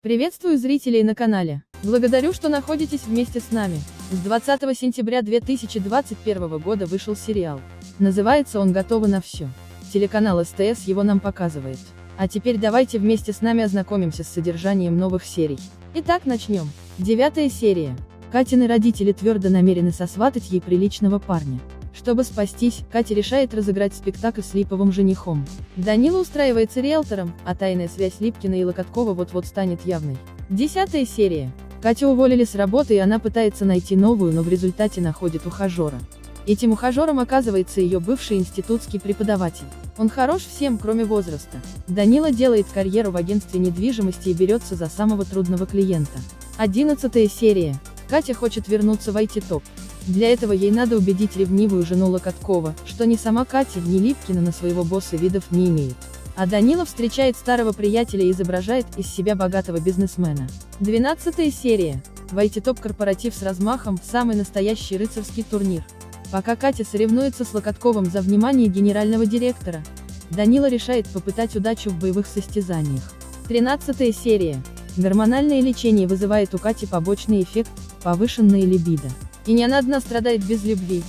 Приветствую зрителей на канале. Благодарю, что находитесь вместе с нами. С 20 сентября 2021 года вышел сериал. Называется он «Готовы на все». Телеканал СТС его нам показывает. А теперь давайте вместе с нами ознакомимся с содержанием новых серий. Итак, начнем. 9-я серия. Катины родители твердо намерены сосватать ей приличного парня. Чтобы спастись, Катя решает разыграть спектакль с липовым женихом. Данила устраивается риэлтором, а тайная связь Липкина и Локоткова вот-вот станет явной. 10-я серия. Катю уволили с работы, и она пытается найти новую, но в результате находит ухажера. Этим ухажером оказывается ее бывший институтский преподаватель. Он хорош всем, кроме возраста. Данила делает карьеру в агентстве недвижимости и берется за самого трудного клиента. 11-я серия. Катя хочет вернуться в IT-топ. Для этого ей надо убедить ревнивую жену Локоткова, что ни сама Катя, ни Липкина на своего босса видов не имеет. А Данила встречает старого приятеля и изображает из себя богатого бизнесмена. 12-я серия. В IT-топ корпоратив с размахом, самый настоящий рыцарский турнир. Пока Катя соревнуется с Локотковым за внимание генерального директора, Данила решает попытать удачу в боевых состязаниях. 13-я серия. Гормональное лечение вызывает у Кати побочный эффект, повышенная либидо. И не она одна страдает без любви.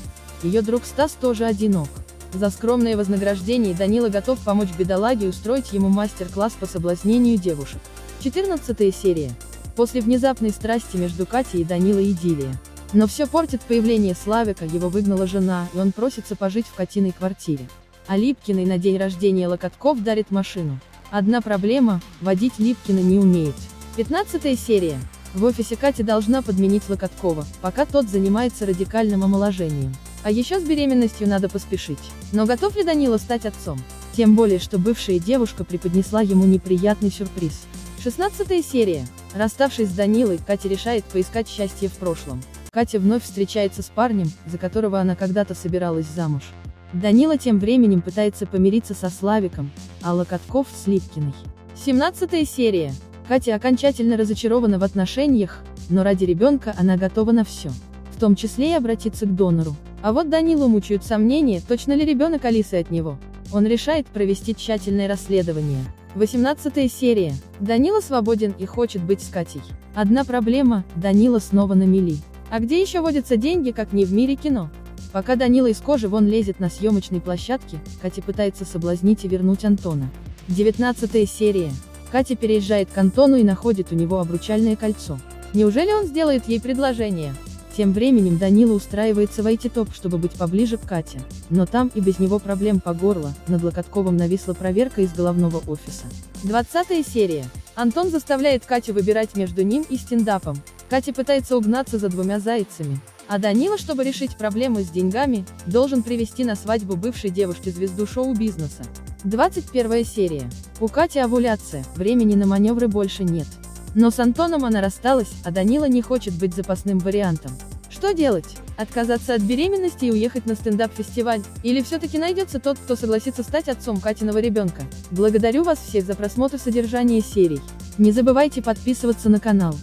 Ее друг Стас тоже одинок. За скромное вознаграждение Данила готов помочь бедолаге и устроить ему мастер-класс по соблазнению девушек. 14-я серия. После внезапной страсти между Катей и Данилой идиллия. Но все портит появление Славика, его выгнала жена, и он просится пожить в Катиной квартире. А Липкиной на день рождения Локотков дарит машину. Одна проблема – водить Липкина не умеет. 15-я серия. В офисе Катя должна подменить Локоткова, пока тот занимается радикальным омоложением. А еще с беременностью надо поспешить. Но готов ли Данила стать отцом? Тем более, что бывшая девушка преподнесла ему неприятный сюрприз. 16-я серия. Расставшись с Данилой, Катя решает поискать счастье в прошлом. Катя вновь встречается с парнем, за которого она когда-то собиралась замуж. Данила тем временем пытается помириться со Славиком, а Локотков с Липкиной. 17-я серия. Катя окончательно разочарована в отношениях, но ради ребенка она готова на все. В том числе и обратиться к донору. А вот Данилу мучают сомнения, точно ли ребенок Алисы от него. Он решает провести тщательное расследование. 18-я серия. Данила свободен и хочет быть с Катей. Одна проблема – Данила снова на мели. А где еще водятся деньги, как не в мире кино? Пока Данила из кожи вон лезет на съемочной площадке, Катя пытается соблазнить и вернуть Антона. 19-я серия. Катя переезжает к Антону и находит у него обручальное кольцо. Неужели он сделает ей предложение? Тем временем Данила устраивается в IT-топ, чтобы быть поближе к Кате. Но там и без него проблем по горло, над Локотковым нависла проверка из головного офиса. 20-я серия. Антон заставляет Катю выбирать между ним и стендапом. Катя пытается угнаться за двумя зайцами. А Данила, чтобы решить проблему с деньгами, должен привести на свадьбу бывшей девушки звезду шоу-бизнеса. 21-я серия. У Кати овуляция, времени на маневры больше нет. Но с Антоном она рассталась, а Данила не хочет быть запасным вариантом. Что делать? Отказаться от беременности и уехать на стендап-фестиваль? Или все-таки найдется тот, кто согласится стать отцом Катиного ребенка? Благодарю вас всех за просмотр содержания серий. Не забывайте подписываться на канал.